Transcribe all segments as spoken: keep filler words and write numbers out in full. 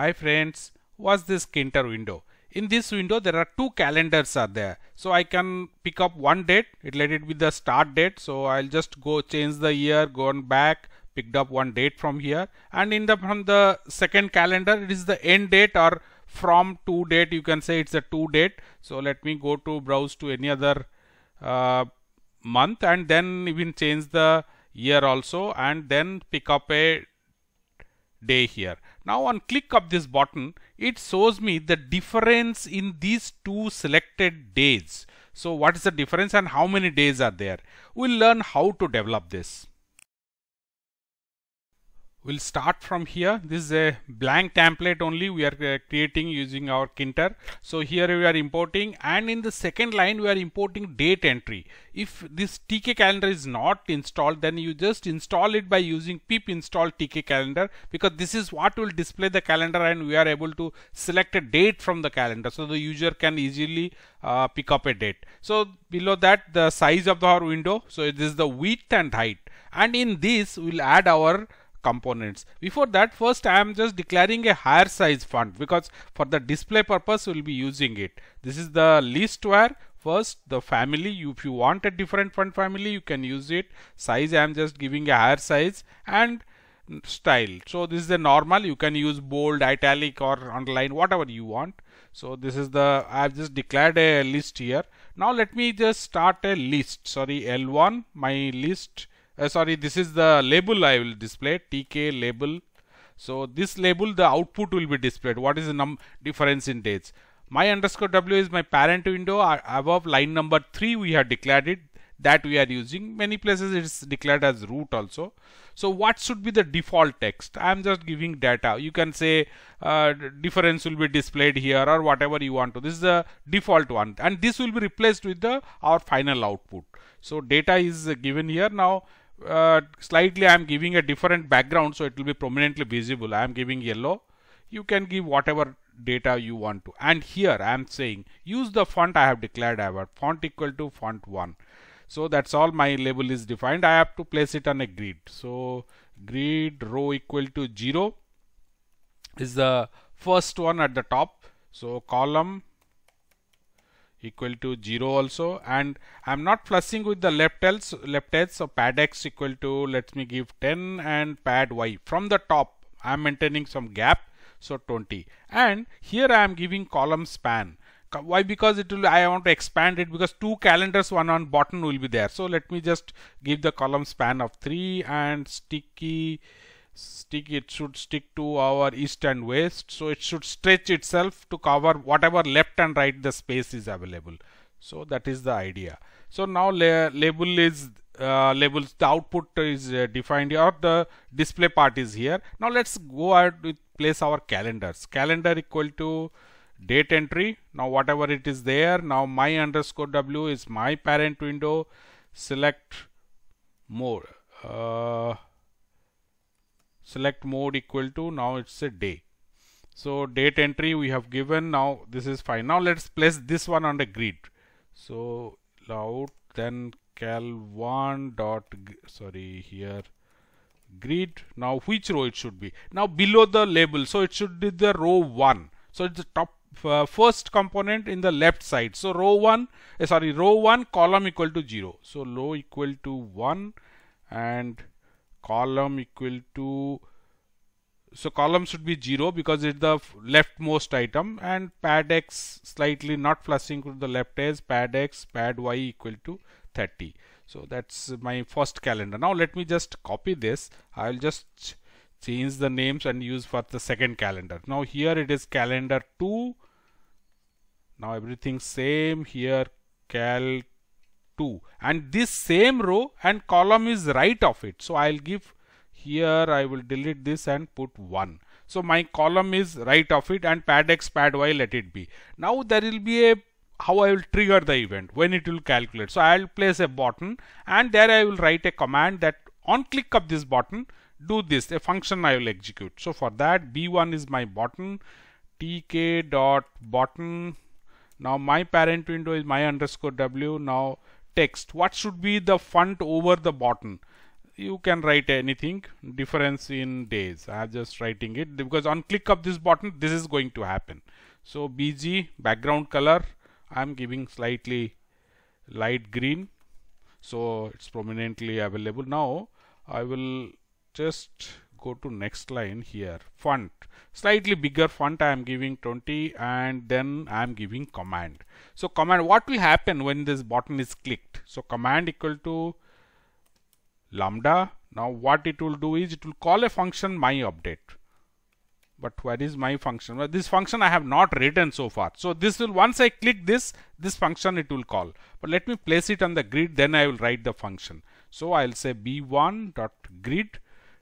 Hi friends, what's this Tkinter window? In this window there are two calendars are there. So I can pick up one date, it let it be the start date. So I'll just go change the year, go on back, picked up one date from here, and in the from the second calendar it is the end date or from to date, you can say it's a to date. So let me go to browse to any other uh, month and then even change the year also and then pick up a day here. Now on click of this button, it shows me the difference in these two selected days. So what is the difference and how many days are there? We'll learn how to develop this. We'll start from here. This is a blank template only we are creating using our Tkinter. So here we are importing, and in the second line we are importing date entry. If this T K calendar is not installed, then you just install it by using pip install T K calendar, because this is what will display the calendar and we are able to select a date from the calendar, so the user can easily uh, pick up a date. So below that, the size of our window. So this is the width and height, and in this we'll add our components. Before that, first I am just declaring a higher size font, because for the display purpose we will be using it. This is the list where first the family, you, if you want a different font family you can use it. Size I am just giving a higher size, and style. So this is the normal, you can use bold, italic or underline, whatever you want. So this is the, I have just declared a list here. Now let me just start a list, sorry L one, my list. Uh, sorry, this is the label I will display, T K label. So this label, the output will be displayed. What is the num difference in dates? My underscore W is my parent window. Uh, above line number three, we have declared it, that we are using. Many places it's declared as root also. So what should be the default text? I'm just giving data. You can say uh, difference will be displayed here or whatever you want to. This is the default one, and this will be replaced with the our final output. So data is given here now. Uh, slightly I am giving a different background, so it will be prominently visible. I am giving yellow. You can give whatever data you want to, and here I am saying use the font I have declared about, font equal to font one. So that's all my label is defined. I have to place it on a grid. So grid row equal to zero is the first one at the top. So column equal to zero also, and I'm not fussing with the left else left edge. So pad x equal to, let me give ten, and pad y from the top I'm maintaining some gap, so twenty, and here I am giving column span. Why? Because it will, I want to expand it, because two calendars, one on bottom will be there. So let me just give the column span of three, and sticky stick, it should stick to our east and west, so it should stretch itself to cover whatever left and right the space is available. So that is the idea. So now la label is uh, labels, the output is uh, defined here, the display part is here. Now let's go ahead with place our calendars. Calendar equal to date entry. Now whatever it is there, now my underscore W is my parent window. Select more uh, select mode equal to, now it's a day. So date entry we have given. Now this is fine. Now let's place this one on the grid. So out, then cal one dot, sorry here grid. Now which row it should be? Now below the label, so it should be the row one. So it's the top uh, first component in the left side. So row one, uh, sorry row one column equal to zero. So row equal to one, and column equal to, so column should be zero because it's the leftmost item, and pad x slightly not flushing to the left edge, pad x, pad y equal to thirty. So that's my first calendar. Now let me just copy this. I'll just change the names and use for the second calendar. Now here it is calendar two. Now everything same here, cal two, and this same row and column is right of it. So I'll give here, I will delete this and put one. So my column is right of it, and pad x, pad y let it be. Now there will be a, how I will trigger the event, when it will calculate. So I'll place a button, and there I will write a command that on click of this button do this, a function I will execute. So for that B one is my button, T K dot button. Now my parent window is my underscore W. Now text, what should be the font over the button? you can write anything, difference in days. I'm just writing it because on click of this button, this is going to happen. So B G background color, I'm giving slightly light green. So it's prominently available. Now I will just go to next line here. Font, slightly bigger font I am giving twenty, and then I am giving command. So command, what will happen when this button is clicked? So command equal to lambda. Now what it will do is it will call a function my update. But where is my function? Well, this function I have not written so far. So this will, once I click this, this function it will call. But let me place it on the grid, then I will write the function. So I'll say b one dot grid.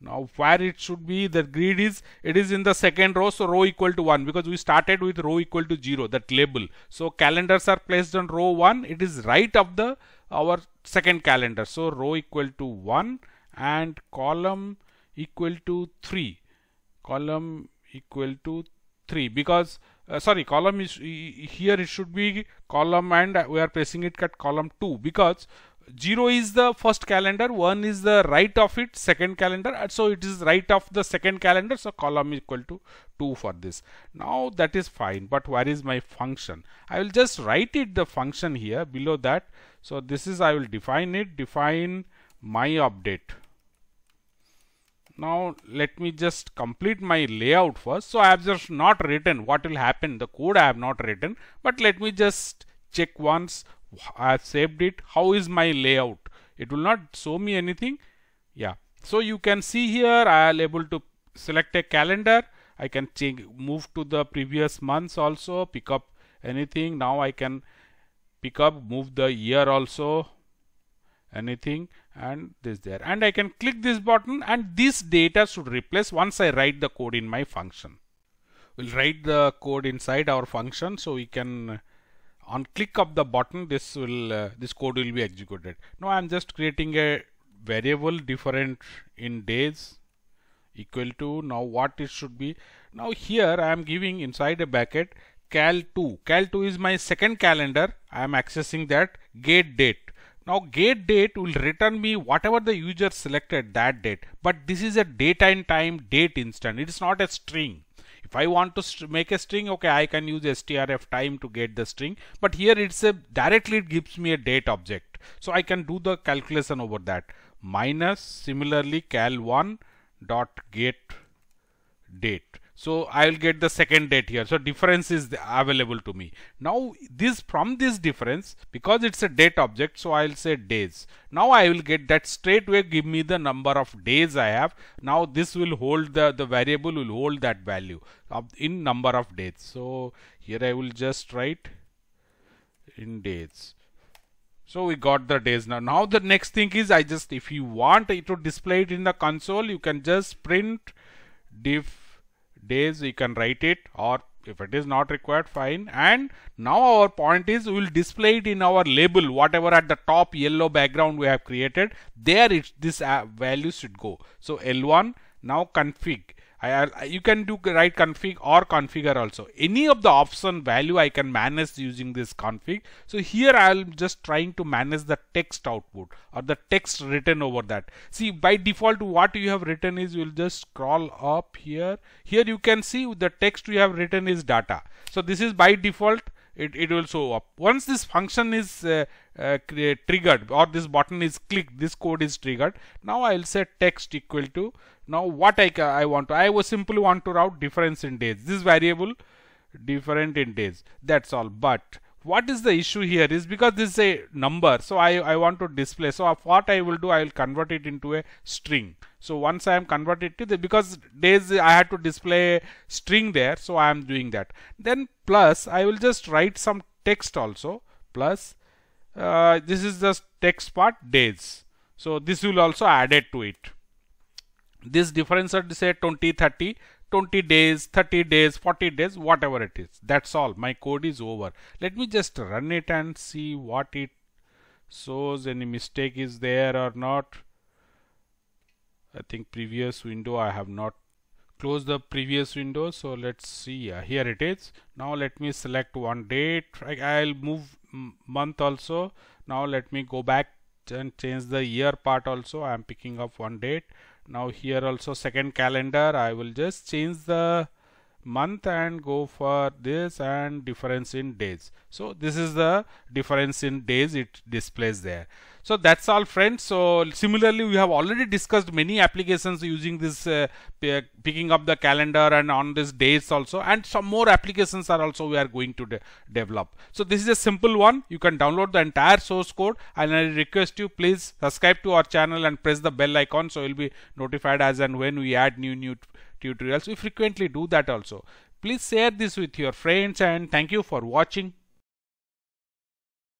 Now where it should be, the grid is, it is in the second row, so row equal to one, because we started with row equal to zero, that label. So calendars are placed on row one, it is right of the our second calendar. So row equal to one and column equal to three. Column equal to three, because uh, sorry, column is here, it should be column, and we are placing it at column two, because zero is the first calendar, one is the right of it, second calendar, so it is right of the second calendar, so column equal to two for this. Now that is fine, but where is my function? I will just write it, the function here below that. So this is, I will define it, define my update. Now let me just complete my layout first. So I have just not written what will happen, the code I have not written, but let me just check once I have saved it. How is my layout? It will not show me anything. Yeah. So you can see here I am able to select a calendar. I can change, move to the previous months also, pick up anything. Now I can pick up, move the year also, anything, and this there, and I can click this button, and this data should replace once I write the code in my function. We'll write the code inside our function, so we can on click of the button this will uh, this code will be executed. Now I'm just creating a variable different in days equal to, now what it should be, now here I am giving inside a bracket cal two. Cal two is my second calendar, I am accessing that get date. Now get date will return me whatever the user selected that date, but this is a date and time date instant. It is not a string. If I want to make a string, okay, I can use strftime to get the string, but here it's a directly it gives me a date object. So I can do the calculation over that. Minus similarly cal one dot get date. So I will get the second date here. So difference is available to me. Now this, from this difference, because it's a date object, so I'll say days. Now I will get that straightway give me the number of days I have. Now this will hold the, the variable will hold that value of in number of days. So here I will just write in days. So we got the days now. Now the next thing is, I just, if you want to display it in the console, you can just print diff days, you can write it, or if it is not required, fine. And now our point is, we will display it in our label, whatever at the top yellow background we have created, there it, this uh, value should go. So L one, now config. I, I, you can do write config or configure also. Any of the option value I can manage using this config. So here I am just trying to manage the text output or the text written over that. See, by default what you have written is, you will just scroll up here. Here you can see the text you have written is data. So this is by default. It, it will show up. Once this function is uh, uh, triggered, or this button is clicked, this code is triggered. Now I will say text equal to, now what I, I want to, I was simply want to route difference in days, this variable different in days, that's all. But what is the issue here is, because this is a number, so I, I want to display. So what I will do, I will convert it into a string. So once I am converted to the, because days I had to display string there, so I am doing that. Then plus I will just write some text also, plus uh, this is just text part days. So this will also added to it. This difference are say twenty, thirty. twenty days, thirty days, forty days, whatever it is. That's all. My code is over. Let me just run it and see what it shows. Any mistake is there or not. I think previous window I have not closed the previous window. So let's see. Uh, here it is. Now let me select one date. I, I'll move month also. Now let me go back and change the year part also. I am picking up one date. Now here also second calendar, I will just change the month and go for this and difference in days. So this is the difference in days it displays there. So that's all, friends. So similarly, we have already discussed many applications using this uh, picking up the calendar and on this dates also, and some more applications are also we are going to de develop. So this is a simple one. You can download the entire source code, and I request you please subscribe to our channel and press the bell icon, so you'll be notified as and when we add new new tutorials. We frequently do that also. Please share this with your friends, and thank you for watching.